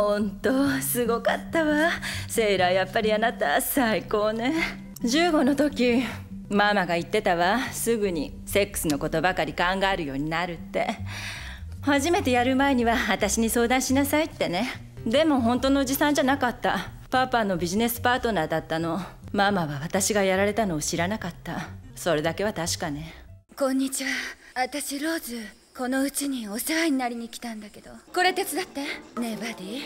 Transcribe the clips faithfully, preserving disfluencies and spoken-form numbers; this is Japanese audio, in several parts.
本当すごかったわセイラー、やっぱりあなた最高ね。じゅうごの時ママが言ってたわ、すぐにセックスのことばかり考えるようになるって。初めてやる前には私に相談しなさいってね。でも本当のおじさんじゃなかった、パパのビジネスパートナーだったの。ママは私がやられたのを知らなかった、それだけは確かね。こんにちは、私ローズ、このうちにお世話になりに来たんだけど、これ手伝って。ねえバディ、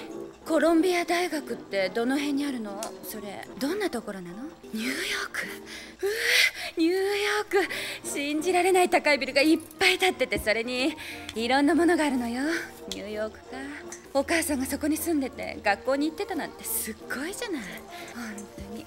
コロンビア大学ってどの辺にあるの？それどんなところなの？ニューヨーク、うーニューヨーク、信じられない高いビルがいっぱい建ってて、それにいろんなものがあるのよ。ニューヨークか、お母さんがそこに住んでて学校に行ってたなんてすっごいじゃない、本当に。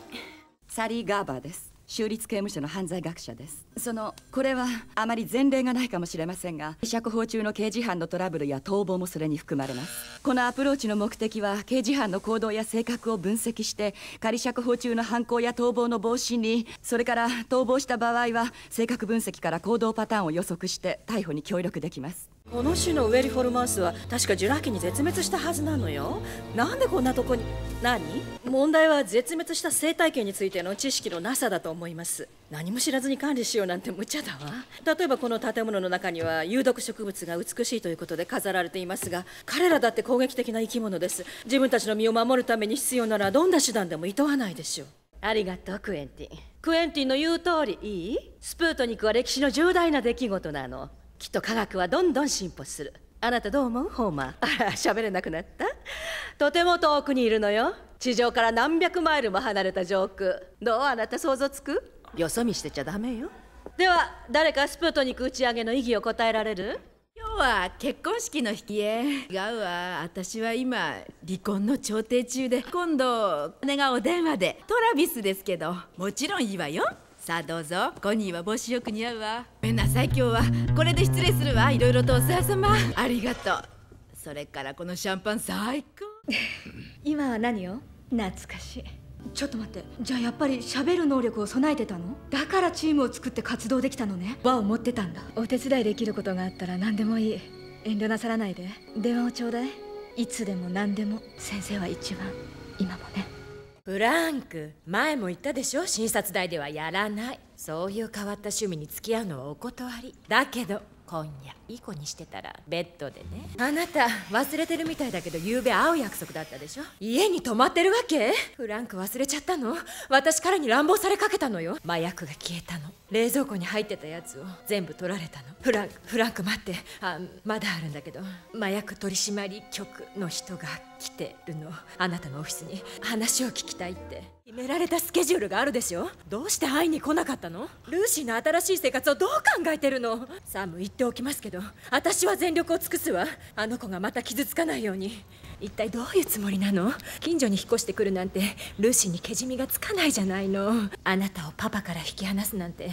サリー・ガーバーです、州立刑務所の犯罪学者です。そのこれはあまり前例がないかもしれませんが、釈放中の刑事犯のトラブルや逃亡もそれに含まれます。このアプローチの目的は刑事犯の行動や性格を分析して、仮釈放中の犯行や逃亡の防止に、それから逃亡した場合は性格分析から行動パターンを予測して逮捕に協力できます。この種のウェリフォルマウスは確かジュラ紀に絶滅したはずなのよ。なんでこんなとこに？何？問題は絶滅した生態系についての知識のなさだと思います。何も知らずに管理しようなんて無茶だわ。例えばこの建物の中には有毒植物が美しいということで飾られていますが、彼らだって攻撃的な生き物です。自分たちの身を守るために必要ならどんな手段でも厭わないでしょう。ありがとうクエンティン。クエンティンの言う通りいい？スプートニクは歴史の重大な出来事なの。きっと科学はどんどん進歩する。あなたどう思うホーマー？あら、喋れなくなった。とても遠くにいるのよ、地上から何百マイルも離れた上空。どう、あなた想像つく？よそ見してちゃダメよ。では誰かスプートニク打ち上げの意義を答えられる？今日は結婚式の引き絵。違うわ、私は今離婚の調停中で、今度姉がお電話でトラビスですけど、もちろんいいわよ。さあどうぞ、コニーは帽子よく似合うわ。ごめんなさい、今日はこれで失礼するわ。いろいろとお世話様、ありがとう。それからこのシャンパン最高。今は何を？懐かしい。ちょっと待って、じゃあやっぱり喋る能力を備えてたの？だからチームを作って活動できたのね。輪を持ってたんだ。お手伝いできることがあったら何でもいい、遠慮なさらないで。電話をちょうだい、いつでも何でも。先生は一番今もね。フランク、前も言ったでしょ、診察台ではやらない。そういう変わった趣味に付き合うのはお断りだけど、今夜いい子にしてたらベッドでね。あなた忘れてるみたいだけど、ゆうべ会う約束だったでしょ。家に泊まってるわけ？フランク忘れちゃったの？私からに乱暴されかけたのよ。麻薬が消えたの、冷蔵庫に入ってたやつを全部取られたの。フランク、フランク待って、あ、まだあるんだけど、麻薬取締局の人が来てるの、あなたのオフィスに。話を聞きたいって。決められたスケジュールがあるでしょ。どうして会いに来なかったの？ルーシーの新しい生活をどう考えてるの？サム、言っておきますけど、私は全力を尽くすわ、あの子がまた傷つかないように。一体どういうつもりなの？近所に引っ越してくるなんて、ルーシーにけじみがつかないじゃないの。あなたをパパから引き離すなんて、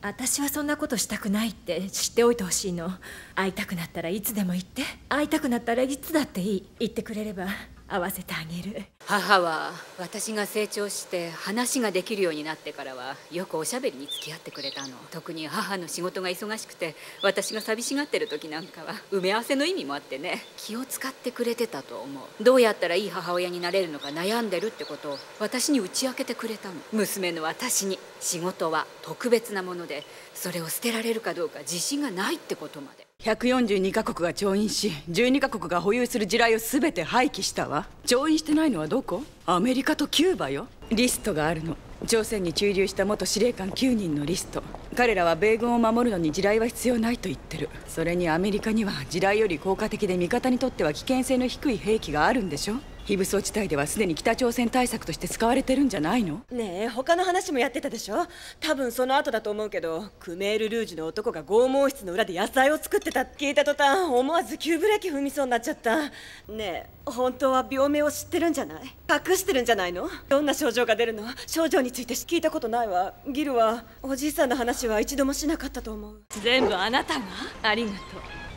私はそんなことしたくないって知っておいてほしいの。会いたくなったらいつでも言って、会いたくなったらいつだっていい、言ってくれれば会わせてあげる。母は私が成長して話ができるようになってからはよくおしゃべりに付き合ってくれたの。特に母の仕事が忙しくて私が寂しがってる時なんかは埋め合わせの意味もあってね、気を使ってくれてたと思う。どうやったらいい母親になれるのか悩んでるってことを私に打ち明けてくれたの。娘の私に仕事は特別なもので、それを捨てられるかどうか自信がないってことまで。ひゃくよんじゅうにカ国が調印し、じゅうにカ国が保有する地雷を全て廃棄したわ。調印してないのはどこ？アメリカとキューバよ。リストがあるの、朝鮮に駐留した元司令官きゅうにんのリスト。彼らは米軍を守るのに地雷は必要ないと言ってる。それにアメリカには地雷より効果的で味方にとっては危険性の低い兵器があるんでしょ。非武装地帯ではすでに北朝鮮対策として使われてるんじゃないの？ねえ、他の話もやってたでしょ。多分その後だと思うけど、クメール・ルージュの男が拷問室の裏で野菜を作ってたって聞いた途端、思わず急ブレーキ踏みそうになっちゃった。ねえ、本当は病名を知ってるんじゃない？隠してるんじゃないの？どんな症状が出るの？症状について聞いたことないわ。ギルはおじいさんの話は一度もしなかったと思う。全部あなたが？ありがとう。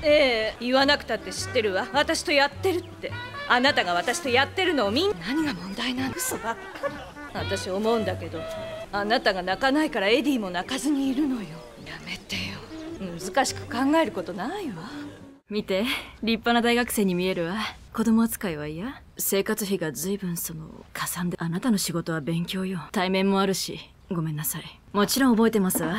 ええ、言わなくたって知ってるわ。私とやってるって、あなたが私とやってるのをみんな。何が問題なの？嘘ばっかり。私思うんだけど、あなたが泣かないからエディも泣かずにいるのよ。やめてよ、難しく考えることないわ。見て、立派な大学生に見えるわ。子供扱いは嫌？生活費が随分そのかさんで、あなたの仕事は勉強よ。対面もあるし、ごめんなさい。もちろん覚えてますわ。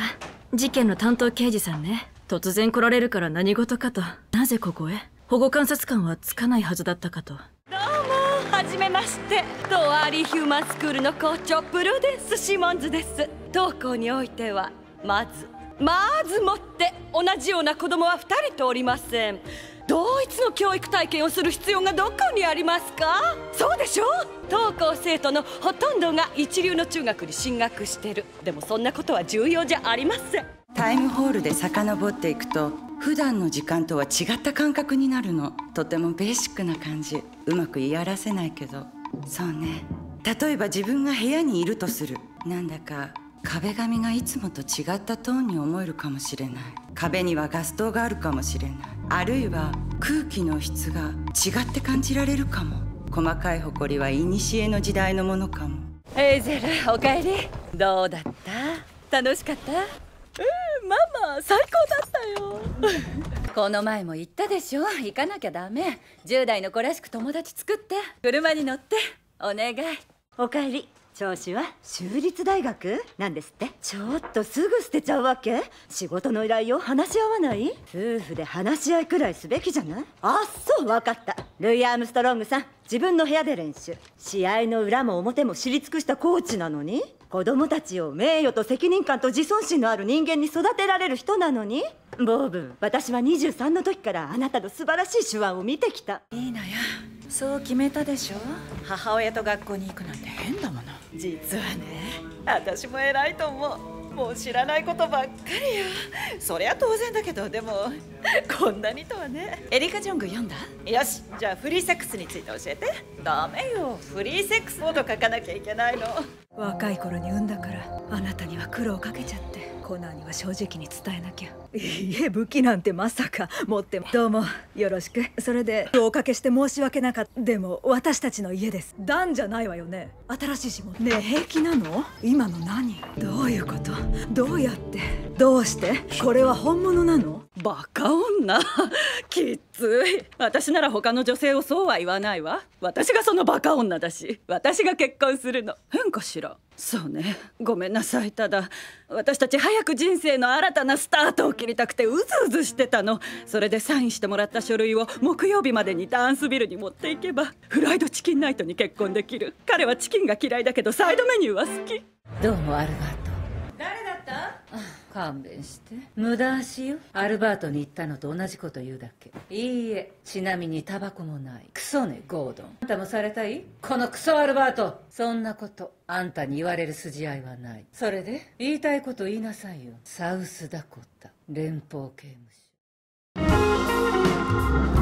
事件の担当刑事さんね。突然来られるから何事かと。なぜここへ？保護観察官はつかないはずだったかと。どうもはじめまして、トワーリーヒューマンスクールの校長プルデンス・シモンズです。当校においてはまずまずもって同じような子供はふたりとおりません。同一の教育体験をする必要がどこにありますか？そうでしょう。登校生徒のほとんどが一流の中学に進学してる。でもそんなことは重要じゃありません。タイムホールで遡っていくと普段の時間とは違った感覚になるの。とてもベーシックな感じ。うまく言い表せないけど、そうね。例えば自分が部屋にいるとする。なんだか壁紙がいつもと違ったトーンに思えるかもしれない。壁にはガス灯があるかもしれない。あるいは空気の質が違って感じられるかも。細かい埃は古の時代のものかも。エイゼル、おかえり。どうだった？楽しかった？うん、ママ最高だったよこの前も言ったでしょ、行かなきゃダメ。じゅう代の子らしく友達作って、車に乗って。お願い。おかえり。調子は？州立大学なんですって。ちょっとすぐ捨てちゃうわけ？仕事の依頼を話し合わない？夫婦で話し合いくらいすべきじゃない？あっそう、分かった。ルイ・アームストロングさん、自分の部屋で練習。試合の裏も表も知り尽くしたコーチなのに、子供たちを名誉と責任感と自尊心のある人間に育てられる人なのに。ボーブン、私はにじゅうさんの時からあなたの素晴らしい手腕を見てきた。いいなや、そう決めたでしょ。母親と学校に行くなんて変だもの。実はね、私も偉いと思う。もう知らないことばっかりよ。そりゃ当然だけど、でもこんなにとはね。エリカ・ジョング読んだ？よし、じゃあフリーセックスについて教えて。ダメよ、フリーセックスもっと書かなきゃいけないの。若い頃に産んだからあなたには苦労かけちゃって、コナーには正直に伝えなきゃ。いいえ、武器なんてまさか持っても。どうもよろしく。それでおかけして申し訳なかった。でも私たちの家です。段じゃないわよね。新しい仕事ねえ、平気なの今の？何、どういうこと？どうやって、どうして？これは本物なの？バカ女きつい。私なら他の女性をそうは言わないわ。私がそのバカ女だし、私が結婚するの。変かしら？そうね、ごめんなさい。ただ私たち早く人生の新たなスタートを切りたくてうずうずしてたの。それでサインしてもらった書類を木曜日までにダンスビルに持っていけばフライドチキンナイトに結婚できる。彼はチキンが嫌いだけどサイドメニューは好き。どうもアルバート。誰だった？ああ、勘弁して。無駄足よ。アルバートに言ったのと同じこと言うだけ。いいえ、ちなみにタバコもない。クソね、ゴードン。あんたもされたい？このクソアルバート。そんなことあんたに言われる筋合いはない。それで言いたいこと言いなさいよ。サウスダコタ連邦刑務所